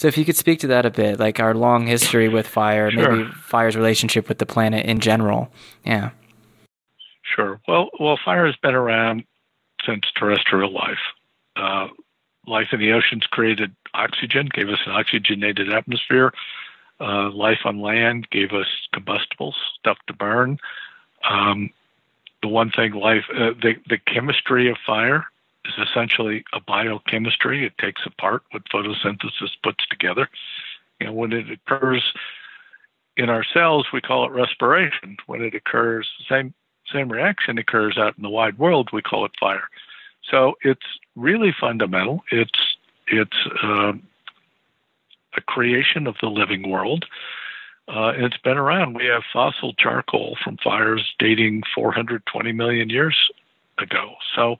So if you could speak to that a bit, like our long history with fire, sure. Maybe fire's relationship with the planet in general. Yeah. Sure. Well, fire has been around since terrestrial life. Life in the oceans created oxygen, gave us an oxygenated atmosphere. Life on land gave us combustibles, stuff to burn. The one thing the chemistry of fire is essentially a biochemistry. It takes apart what photosynthesis puts together. And when it occurs in our cells, we call it respiration. When it occurs, same reaction occurs out in the wide world, we call it fire. So it's really fundamental. It's a creation of the living world. And it's been around. We have fossil charcoal from fires dating 420 million years ago. So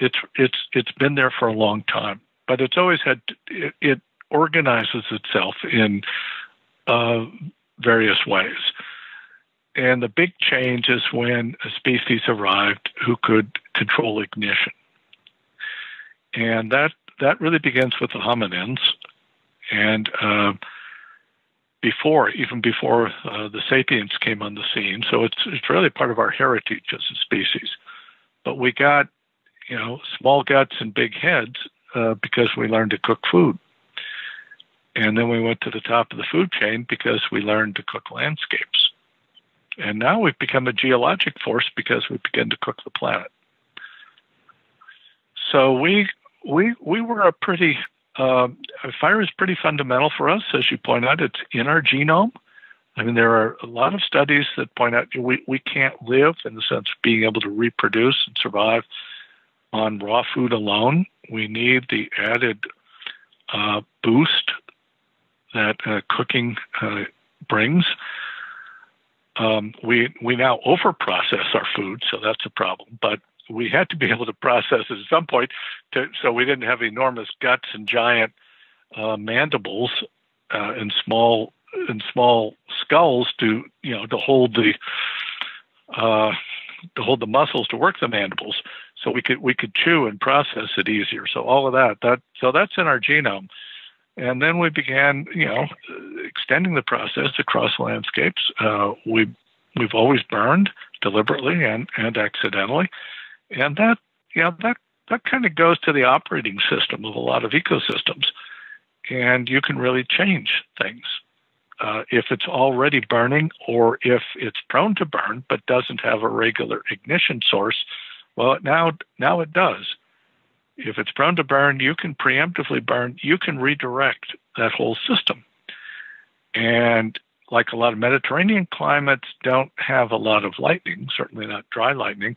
it's been there for a long time. But it's always had it organizes itself in various ways. And the big change is when a species arrived who could control ignition. And that really begins with the hominins. And even before the sapiens came on the scene. So it's really part of our heritage as a species. But we got, small guts and big heads because we learned to cook food. And then we went to the top of the food chain because we learned to cook landscapes. And now we've become a geologic force because we began to cook the planet. So we were a pretty... fire is pretty fundamental for us, as you point out. It's in our genome. I mean, there are a lot of studies that point out we can't live, in the sense of being able to reproduce and survive, on raw food alone. We need the added boost that cooking brings. We now overprocess our food, so that's a problem. But we had to be able to process it at some point, so we didn't have enormous guts and giant mandibles and small skulls to hold the muscles to work the mandibles. So we could chew and process it easier. So all of that that's in our genome, and then we began extending the process across landscapes. We've always burned deliberately and accidentally. And that kind of goes to the operating system of a lot of ecosystems, and you can really change things if it's already burning, or if it's prone to burn but doesn't have a regular ignition source. Well, now it does. If it's prone to burn, you can preemptively burn. You can redirect that whole system, and like a lot of Mediterranean climates, don't have a lot of lightning, certainly not dry lightning.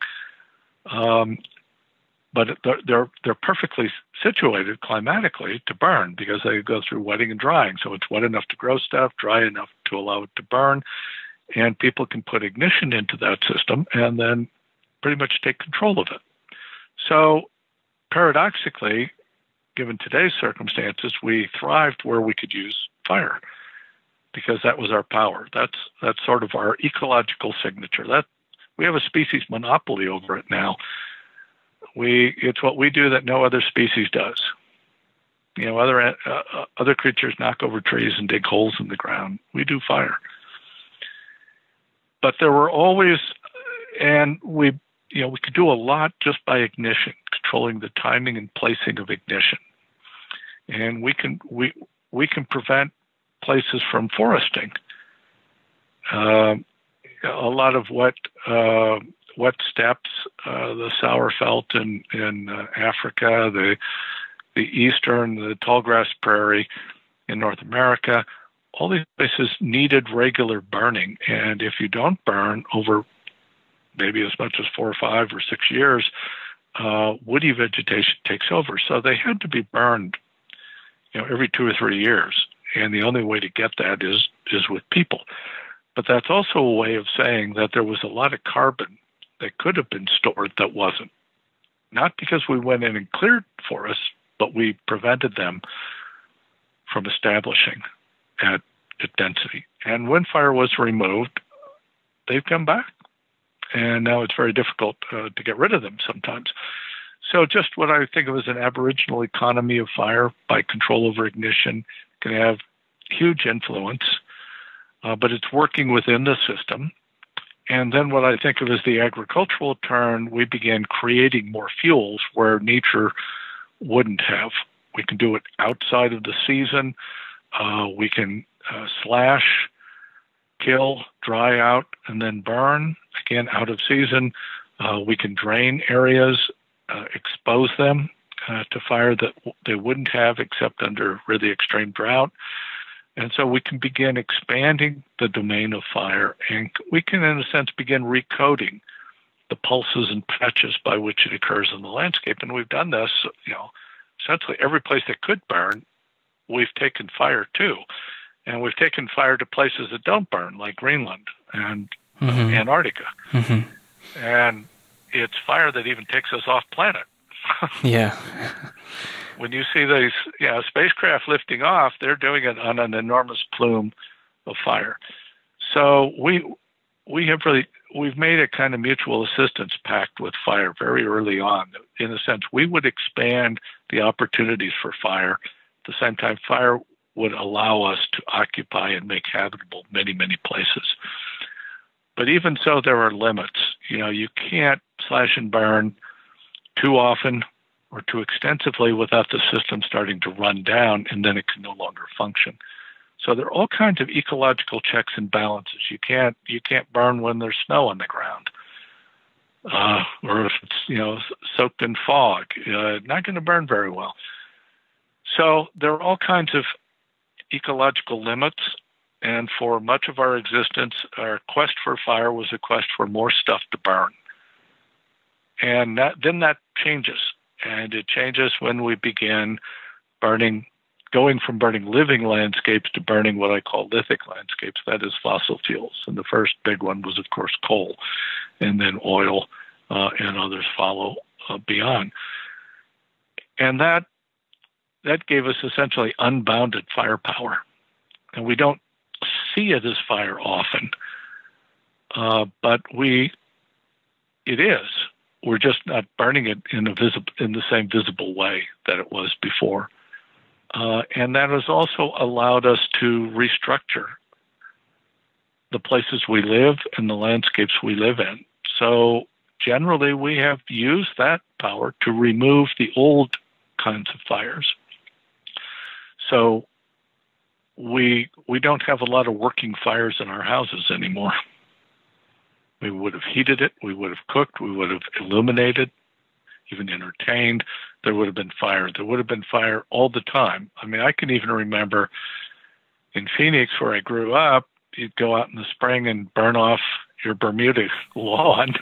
But they're perfectly situated climatically to burn because they go through wetting and drying. So it's wet enough to grow stuff, dry enough to allow it to burn, and people can put ignition into that system and then pretty much take control of it. So paradoxically, given today's circumstances, we thrived where we could use fire because that was our power. That's sort of our ecological signature. We have a species monopoly over it now. It's what we do that no other species does. Other creatures knock over trees and dig holes in the ground. We do fire. But there were always, and we could do a lot just by ignition, controlling the timing and placing of ignition. And we can prevent places from foresting. A lot of wet steppes, the sour felt in Africa, the eastern, the tall grass prairie in North America, all these places needed regular burning. And if you don't burn over maybe as much as 4 or 5 or 6 years, woody vegetation takes over. So they had to be burned, every 2 or 3 years. And the only way to get that is with people. But that's also a way of saying that there was a lot of carbon that could have been stored that wasn't. Not because we went in and cleared forests, but we prevented them from establishing at density. And when fire was removed, they've come back. And now it's very difficult to get rid of them sometimes. So just what I would think of as an aboriginal economy of fire by control over ignition can have huge influence, but it's working within the system. And then what I think of as the agricultural turn, we began creating more fuels where nature wouldn't have. We can do it outside of the season. We can slash, kill, dry out, and then burn, again, out of season. We can drain areas, expose them to fire that they wouldn't have except under really extreme drought. And so we can begin expanding the domain of fire, and we can, in a sense, begin recoding the pulses and patches by which it occurs in the landscape. And we've done this, you know, essentially every place that could burn, we've taken fire to. And we've taken fire to places that don't burn, like Greenland and Antarctica. Mm-hmm. And it's fire that even takes us off planet. Yeah. When you see these spacecraft lifting off, they're doing it on an enormous plume of fire. So we've made a kind of mutual assistance pact with fire very early on. In a sense, we would expand the opportunities for fire. At the same time, fire would allow us to occupy and make habitable many, many places. But even so, there are limits. You know, you can't slash and burn too often or too extensively without the system starting to run down, and then it can no longer function. So there are all kinds of ecological checks and balances. You can't burn when there's snow on the ground, or if it's soaked in fog. Not going to burn very well. So there are all kinds of ecological limits, and for much of our existence, our quest for fire was a quest for more stuff to burn. And that changes. And it changes when we begin going from burning living landscapes to burning what I call lithic landscapes, that is fossil fuels. And the first big one was, of course, coal, and then oil, and others follow beyond. And that gave us essentially unbounded firepower. And we don't see it as fire often, but it is. We're just not burning it in the same visible way that it was before. And that has also allowed us to restructure the places we live and the landscapes we live in. So generally, we have used that power to remove the old kinds of fires. So we don't have a lot of working fires in our houses anymore. We would have heated it, we would have cooked, we would have illuminated, even entertained. There would have been fire. There would have been fire all the time. I mean, I can even remember in Phoenix, where I grew up, you'd go out in the spring and burn off your Bermuda lawn.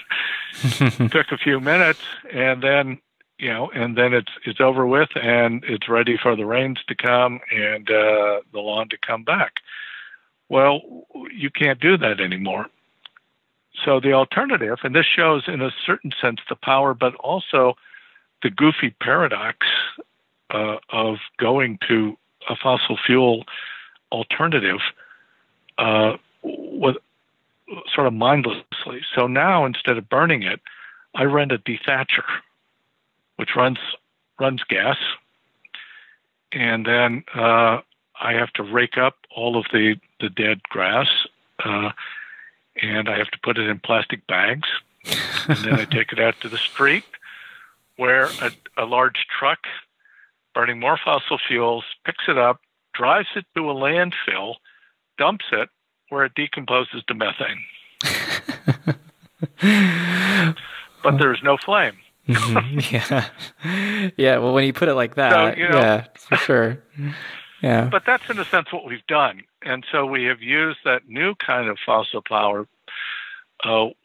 It took a few minutes, and then, it's over with, and it's ready for the rains to come and the lawn to come back. Well, you can't do that anymore. So the alternative, and this shows in a certain sense the power, but also the goofy paradox of going to a fossil fuel alternative with sort of mindlessly. So now, instead of burning it, I rent a dethatcher, which runs gas, and then I have to rake up all of the dead grass, and I have to put it in plastic bags, and then I take it out to the street where a large truck burning more fossil fuels picks it up, drives it to a landfill, dumps it where it decomposes to methane. But there's no flame. Yeah. Yeah, well, when you put it like that, so, yeah, for sure. Yeah. But that's, in a sense, what we've done. And so we have used that new kind of fossil power,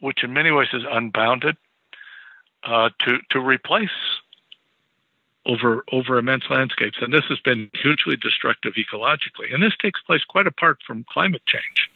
which in many ways is unbounded, to replace over immense landscapes. And this has been hugely destructive ecologically. And this takes place quite apart from climate change.